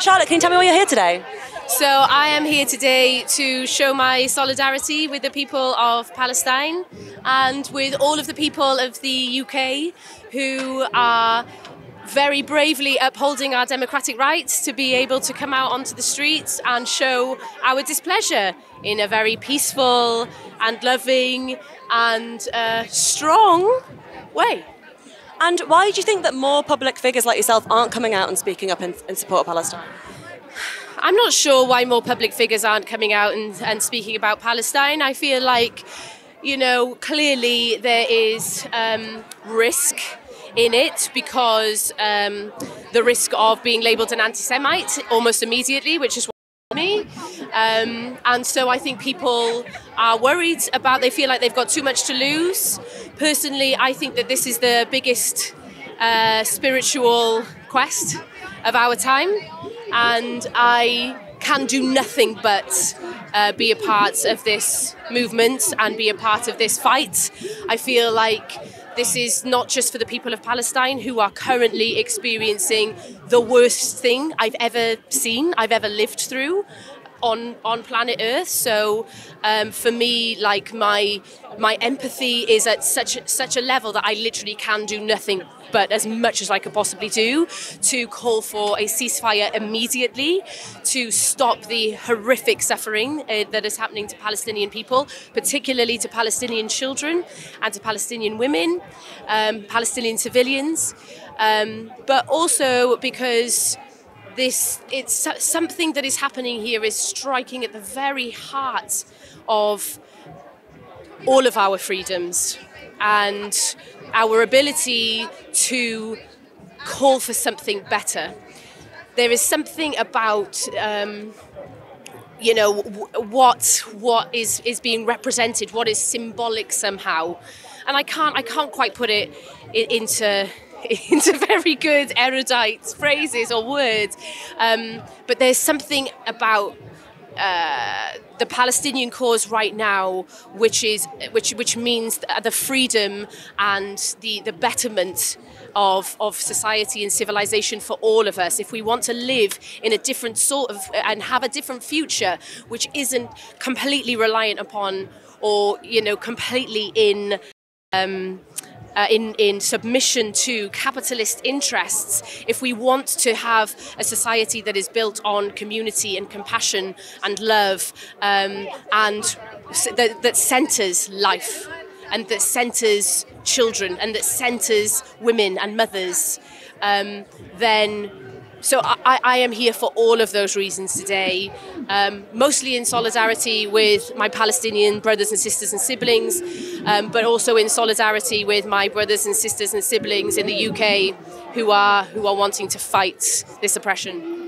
Charlotte, can you tell me why you're here today? So I am here today to show my solidarity with the people of Palestine and with all of the people of the UK who are very bravely upholding our democratic rights to be able to come out onto the streets and show our displeasure in a very peaceful and loving and strong way. And why do you think that more public figures like yourself aren't coming out and speaking up in support of Palestine? I'm not sure why more public figures aren't coming out and speaking about Palestine. I feel like, you know, clearly there is risk in it because the risk of being labelled an anti-Semite almost immediately, which is what me. And so I think people are worried about, they feel like they've got too much to lose. Personally, I think that this is the biggest spiritual quest of our time. And I can do nothing but be a part of this movement and be a part of this fight. I feel like this is not just for the people of Palestine who are currently experiencing the worst thing I've ever seen, I've ever lived through on planet Earth. So for me, like my empathy is at such a level that I literally can do nothing but as much as I could possibly do to call for a ceasefire immediately, to stop the horrific suffering that is happening to Palestinian people, particularly to Palestinian children and to Palestinian women, Palestinian civilians, but also because it's something that is happening here is striking at the very heart of all of our freedoms and our ability to call for something better. There is something about you know, what is being represented, what is symbolic somehow, and I can't quite put it into very good erudite phrases or words, but there's something about the Palestinian cause right now, which means the freedom and the betterment of society and civilization for all of us. If we want to live in a different sort of and have a different future, which isn't completely reliant upon or, you know, completely in submission to capitalist interests, if we want to have a society that is built on community and compassion and love, and that centres life and that centres children and that centres women and mothers, then so I am here for all of those reasons today, mostly in solidarity with my Palestinian brothers and sisters and siblings, but also in solidarity with my brothers and sisters and siblings in the UK who are wanting to fight this oppression.